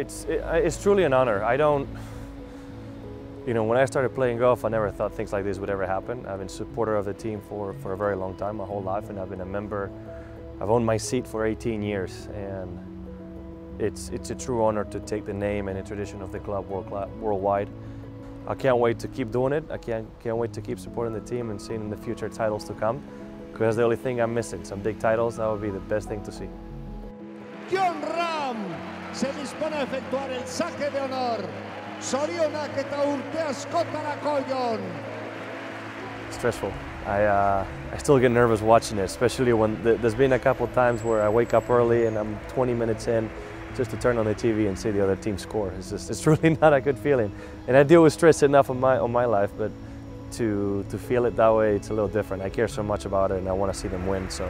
It's truly an honor. I don't, you know, when I started playing golf, I never thought things like this would ever happen. I've been a supporter of the team for a very long time, my whole life, and I've been a member. I've owned my seat for 18 years, and it's a true honor to take the name and the tradition of the club worldwide. I can't wait to keep doing it. I can't wait to keep supporting the team and seeing in the future titles to come, because that's the only thing I'm missing. Some big titles, that would be the best thing to see. Jon Rahm se dispone a efectuar el saque de honor. Sorionak eta urtea askotarako Jon. Stressful. I still get nervous watching it, especially when there's been a couple of times where I wake up early and I'm 20 minutes in just to turn on the TV and see the other team score. It's really not a good feeling. And I deal with stress enough on my life, but to feel it that way, it's a little different. I care so much about it and I want to see them win, so.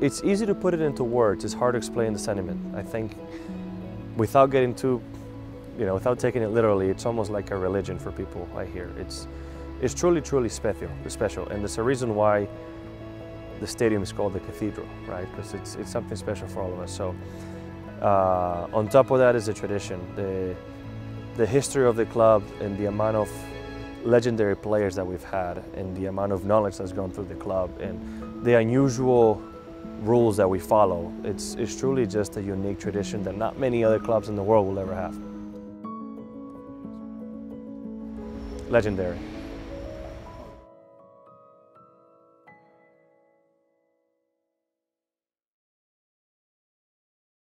It's easy to put it into words, it's hard to explain the sentiment. I think without getting too, you know, without taking it literally, it's almost like a religion for people, I hear. It's truly, truly special. And there's a reason why the stadium is called the Cathedral, right? Because it's something special for all of us. So on top of that is the tradition, the history of the club and the amount of legendary players that we've had and the amount of knowledge that's gone through the club and the unusual rules that we follow. It's truly just a unique tradition that not many other clubs in the world will ever have. Legendary.